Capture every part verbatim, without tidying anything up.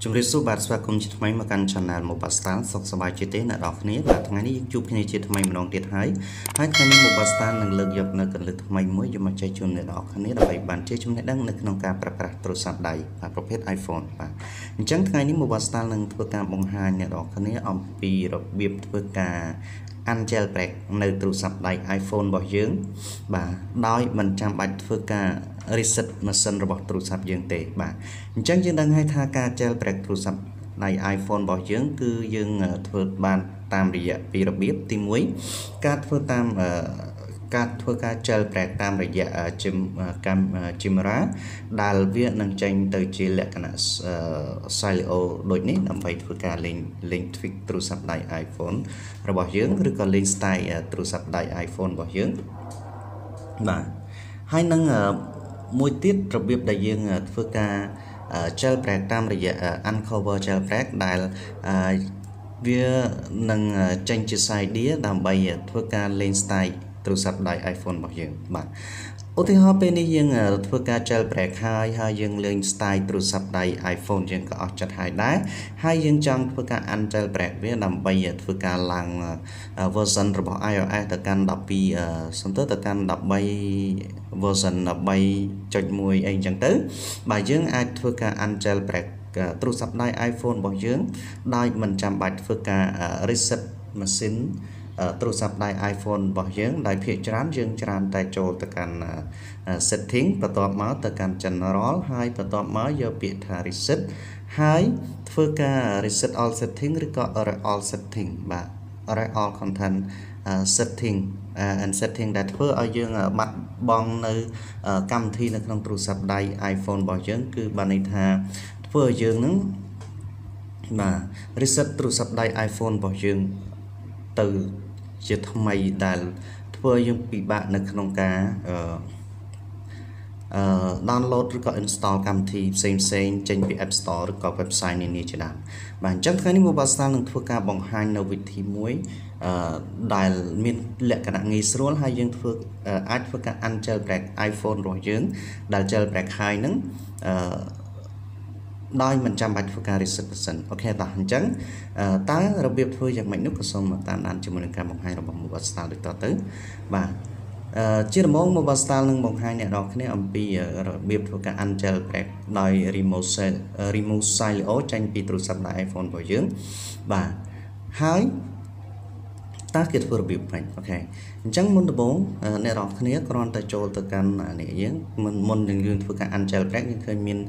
Chúng tôi số bát và công chức máy mà cần chọn là một bát tan sọc sờ bài chế là đọc nét và thằng này chụp cái này chế máy mà đong tiệt hái hái thằng này một bát tan năng lực dập là cần lực máy mới dùng mà chạy chuồn để đọc thằng này là bảy bản chế chúng này đang là nông cà prà prà trôi sạt đầy và profit iPhone và chẳng thằng này một bát tan năng thưa cà bông hà nhà đọc thằng này ông pi đọc biệp thưa cà anh Jailbreak nơi trôi sạt đầy iPhone bỏ dưỡng và đôi mình trăm bạch thưa cà reset mà sân robot trù sập dương tệ bà chẳng dương đang hay tha ca Jailbreak trù sập này iPhone bỏ dưỡng cư dương thuộc bàn tam địa vì đặc biệt tim muối cát phơ tam cát phơ ca Jailbreak tam địa chim cam Chimera đào viên năng tranh từ chỉ lệ cả Sileo đội nít nằm phải phơ ca link link tweet trù sập này iPhone rồi bỏ dưỡng rồi còn link style trù sập này iPhone bỏ dưỡng bà hai năng mùi tiết đặc biệt đại dương phương ca Jailbreak tam đại Uncover Jailbreak đại vía nâng tranh chia sai đĩa đàm bày phương ca lên style từ sập đại iPhone bảo dưỡng bạn ô thì họ bên đi dương phương ca Jailbreak hai hai dương lên style từ sập đại iPhone dương có chặt hai đá hai dương trong phương ca anh Jailbreak vía đàm bày phương ca làng version của iOS từ can đọc pi xong tới từ can đọc bay version là bay cho mùi anh chẳng tới bài dưỡng ai thưa ca anh Jailbreak trù sắp đai iPhone bảo dưỡng đai mình chạm bạch thưa ca reset mà xin trù sắp đai iPhone bảo dưỡng đai phía trán dưỡng tràn tại chỗ từ can setting và tọa máu từ can general hai và tọa máu do bị thả reset hai thưa ca reset all setting record all setting và all content setting and setting đặt phơ ở dương mặt bong nơi cam thi là không trù sập đầy iPhone bỏ dưỡng cứ bà này thà phơ dương nắng mà reset trù sập đầy iPhone bỏ dưỡng từ chứ thông mày đàn phơ dương bị bạn là không cá download rồi có install cam thì xem xem trên App Store rồi có website này như thế nào bản chất cái này mobile sang là thua ca bằng hai đầu vị thì muối đại miền lệ cả nghi số hai dương thua ad thua ca anh Jailbreak iPhone rồi dưỡng đại Jailbreak hai nắng đôi mình trăm bạch thua ca reset person ok là hành trắng tá đặc biệt thua dạng mạnh nước của sông mà ta ăn cho mình cam bằng hai đầu bằng mobile sang được to tới và chiếc món mobile star lưng bóng hai này đó cái này âm pi biệt thuộc cả anh Jailbreak đòi remote remote Sileo tranh pi trục sắp lại iPhone vào dưỡng và hai ta kết vừa biểu này ok chẳng muốn được bố này đó cái này còn tại chỗ từ căn này dưỡng mình muốn đừng dương thuộc cả anh Jailbreak nhưng khi mình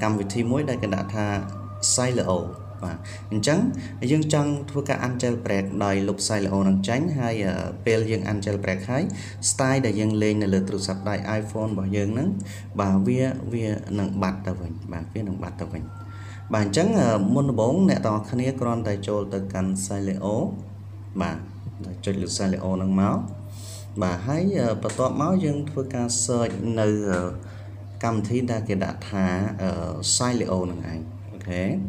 cầm vị trí mối đây cái đã tha Sileo và chẳng dương chân thua cả anh Jailbreak đòi lục sai là năng tránh hay pel dương anh Jailbreak hay style để dương lên là lượt trục sập đại iPhone bảo dương nắng và vía vía nặng bạt tờ mình và vía nặng bạt tờ mình bản trắng môn bốn nè to khăn ế con tay trôi từ cần sai lệ ố mà chơi lượt sai lệ ố nắng máu và hãy và to máu dương thua ca sơ nơi cầm thí đa kìa đã thả sai lệ ố nắng ảnh ok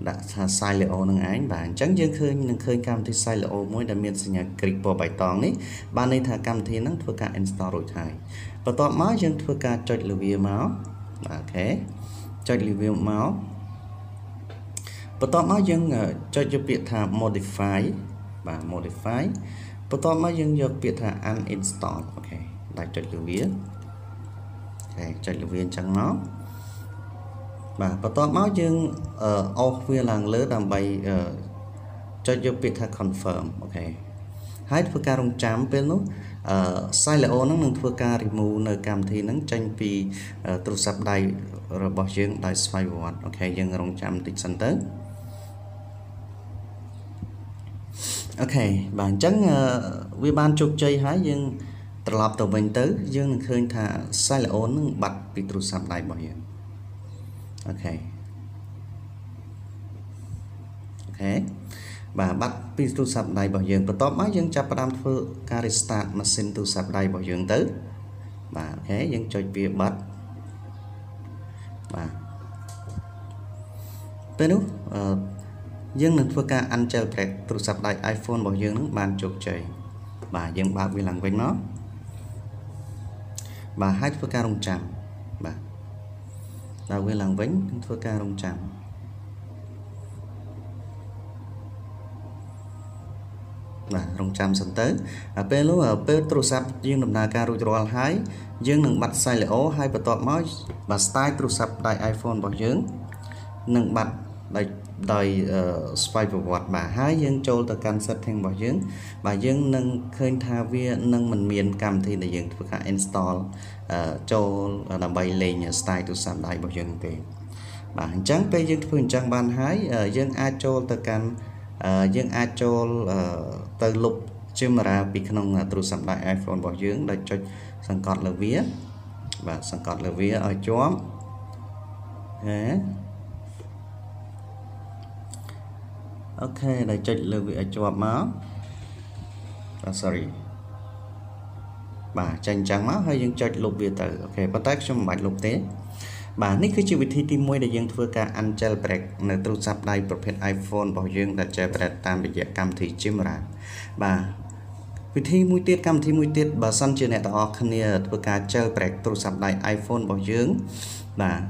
đã sai leo năng ánh và chẳng dương khơi năng khơi cam thì sai leo mỗi đam miên sinh nhật kịch bộ bài tòng ấy ban nay thà cam thì năng thua cả install rồi thay và tọa máu dương thua cả chơi review máu và thế chơi review máu và tọa máu dương chơi cho biệt thà modify và modify và tọa máu dương cho biệt thà uninstall ok lại chơi review chơi review chẳng máu và tọa máu dương ô viên làng lứa đàm bày cho dù biết thật confirm ok hãy thua ca rung chám bên lúc sai lệ ô nó nâng thua ca remove nơi cam thì nâng tranh vì trục sắp đầy rồi bỏ dưỡng đầy xoay vọt ok dân rung chám tích sẵn tới ok bản chất vi ban chụp chơi hái dân tập lọc tổ bình tới dân khơi thả sai lệ ô nâng bạch vì trục sắp đầy bỏ dưỡng ok ok và bắt pin tu sập này bảo dưỡng và top máy dân chập đam phơ caristart mà xin tu sập này bảo dưỡng tới và thế dân chơi bia bắt và bên lúc dân mình phơ ca anh Jailbreak tu sập này iPhone bảo dưỡng bàn chuột trời và dân ba vi lần với nó và hai phơ ca đồng tràng và là quên làng vĩnh thưa ca đồng tràng và rồng trăm sẵn tới à, bên lúc ở bên trù sắp dương đầm nà ca rùi trò hai dương nâng bạch sai lẽo hai bật tọt mối và style trù sắp đại iPhone bằng dương nâng bạch đại đời uh, xoay vào hoạt bà hai dương trô tờ can sật thêm bằng dương và dương nâng khơi tha vía nâng mình miền cầm thì là dương phải install uh, trô là bay lên style trù sắp đại bằng dương kì và chẳng bây dương phương trang bàn hái uh, dương ai trô tờ can Uh, dương ai cho uh, từ lục Chimera bị không là từ sản đại iPhone bảo dưỡng để cho sẵn còn là vía và sẵn còn là vía ở chỗ thế ok để cho là vía ở chỗ má và sorry bà tranh trắng má hay dương cho lục vía từ ok bắt tay trong bài lục tế bà nick cái chữ vị trí môi để dân thưa cả anh Jailbreak nơi trú sắp đây bộ phận iPhone bảo dương đặt Jailbreak tam để dạy cam thì Chimera bà vị trí mũi tiết cam thì mũi tiết bà săn chưa này tỏ khăn nè thưa cả Jailbreak trú sắp đây iPhone bảo dương bà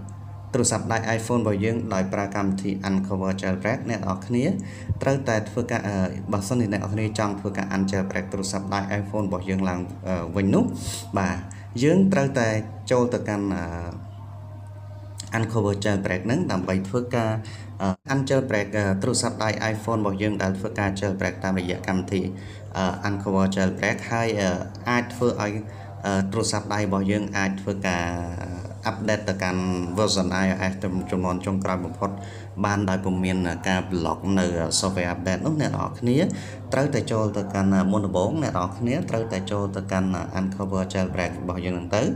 trú sắp đây iPhone bảo dương đòi pra cam thì Uncover Jailbreak này tỏ khăn nè trâu tại thưa cả bà săn thì này ở đây trong thưa cả anh Jailbreak trú sắp đây iPhone bảo dương làm vinh nút bà dương trâu tại châu từ căn Uncover Jailbreak nâng tạm bày phước ca uh, anh Jailbreak uh, trú sắp đai iPhone bảo dương đã phước ca Jailbreak tạm bày dạ cầm thì uh, Uncover Jailbreak hay uh, ai phước ai uh, trú sắp đai bảo dương ai phước ca uh, update tờ căn version iOS trong trong môn trong cài một phút ban đại bộ miền ca blog nơi software update lúc này đó khía tới tại cho tờ căn môn bốn này đó khía tới tại cho tờ căn Uncover Jailbreak bảo dương tới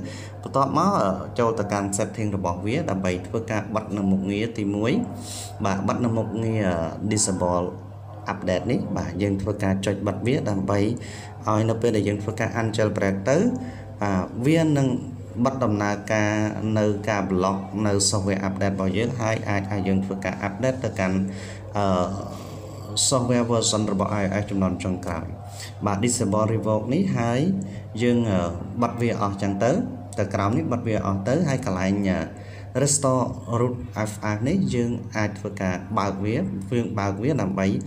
tọt máu cho tờ căn setting rồi bỏ vía là bảy thưa ca bắt là một nghĩa tìm muối và bắt là một nghĩa disable update đấy bà dân thưa ca cho bật vía là bảy ai nó bây giờ dân thưa ca anh Jailbreak tới và viên nâng bắt đầu là ca nơi ca blog nơi software update bảo dưỡng hai ai ai dân phước ca update tất cả software version rồi bảo ai ai trong non trong cài và disable revoke ní hai dương bắt về ở chẳng tới từ cáo ní bắt về ở tới hai cả lại nhà restore root iPhone ní dương ai phước ca bảo vía phương bảo vía làm bảy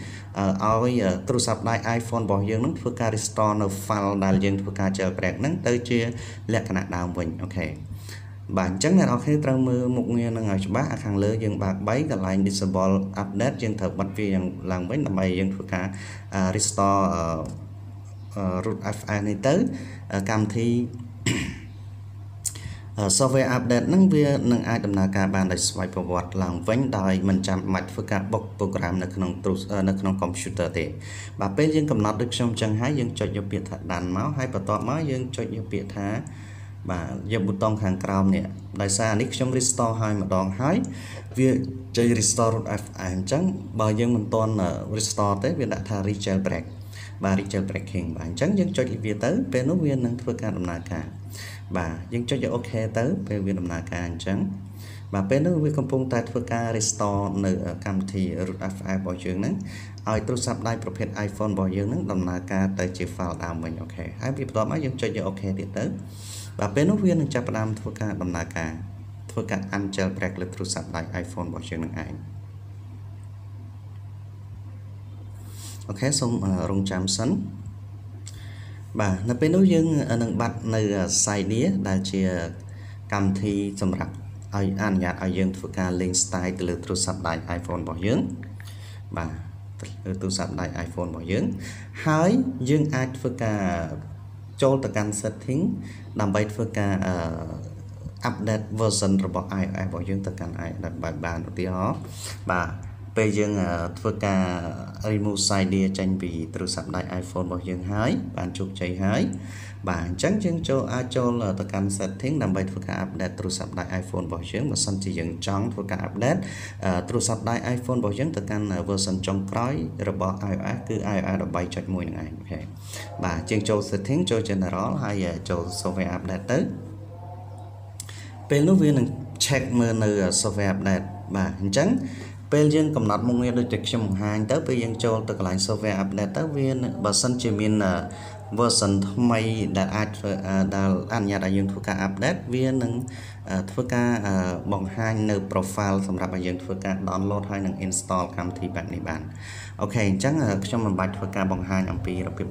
oi trú sắp đại iPhone bảo dưỡng nâng phước ca restore nó file đại dương phước ca Jailbreak nâng tới chia lẹ cả nạn đào mình ok bản chất này nó khi trong mưa một nguyên là ngày bác hàng lơ dân bạc bấy cả lại disable update dân thật bật vì làm với làm bài dân phước ca uh, restore uh, uh, root iPhone này tới uh, cam thi Uh, software update nâng về nâng ai đầm na ca bàn để xoay vào vật làm vấn đề mình chạm mạch với các bậc program nâng nâng trục nâng nâng computer thì bà bên dân cầm nát được xong chẳng hái dân cho nhập biệt thả đàn máu hay bà to máu dân cho nhập biệt thả bà dân bút tông hàng cao nè đại xa nick trong restore hai mà đòn hái việc chơi restore anh chẳng bà dân mình toàn uh, restore tới việc đã thả Jailbreak bà Jailbreak hiện bản chẳng dân cho việc tới bên nó viên nâng với các đầm na ca bà dân cho ok tới về việc làm là càng trắng bà bên nước với công phu tại phương ca restore nợ cam thì root iPhone bảo dưỡng nắng ai trú sắp đây profit iPhone bảo dưỡng nắng làm là ca tới chỉ vào đào mình ok hãy việc đó máy dân cho ok thì tới bà bên nước viên cho làm phương ca làm là ca phương ca anh Jailbreak lực trú sắp lại iPhone bảo dưỡng nắng ảnh ok xong uh, rung chạm sấn bà nó bên đối dương nâng bắt nơi sai đĩa đã chia cầm thi xong rạc ai ăn nhạt ai dương phước ca lên style từ lượt trú sắp đại iPhone bảo dưỡng bà trú sắp đại iPhone bảo dưỡng hái dương ai phước ca cho tất cả setting làm bài phước ca update version rồi bảo ai ai bảo dưỡng tất cả ai đặt bài bàn tí đó bà bây giờ phước ca remove side đĩa tranh vì từ sắp đại iPhone bảo dương hái bạn chụp cháy hái bạn trắng chân cho ai cho là tất cả sạch tiếng làm bài phước ca update từ sắp đại iPhone bảo dương và xong chỉ dựng trắng phước ca update từ sắp đại iPhone bảo dương tất cả version trong cõi robot iOS cứ iOS là bay chọn mùi này ok và chân cho sạch tiếng cho trên đó hay cho software update tới bên lúc viên check menu software update và trắng Bây giờ cầm nát mông nghe được trực cho mùng hai tới bây giờ cho từ lại software update tới viên và sân chỉ mình là version thay đã đã anh nhà đại dương thua cả update viên nâng thua cả bằng hai nửa profile sầm rạp đại dương thua cả download hay nâng install cam thì bạn này bạn ok chắc là trong một bài thua cả bằng hai năm pi đặc biệt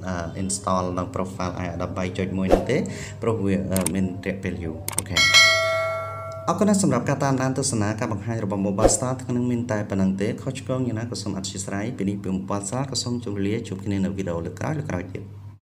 là install nâng profile ai đã bay chơi môi nâng thế profile mình đẹp value ok អរគុណសម្រាប់ការតាមដានទស្សនាការបង្ហាញរបស់ Mobile Star ក្នុងមានតែប៉ុណ្្នឹងទេខុសឆ្គងយ៉ាងណាក៏សូមអធិស្ឋានពីនេះពី Mobile Star ក៏សូមជម្រាបលាជួបគ្នានៅវីដេអូលើកក្រោយៗទៀត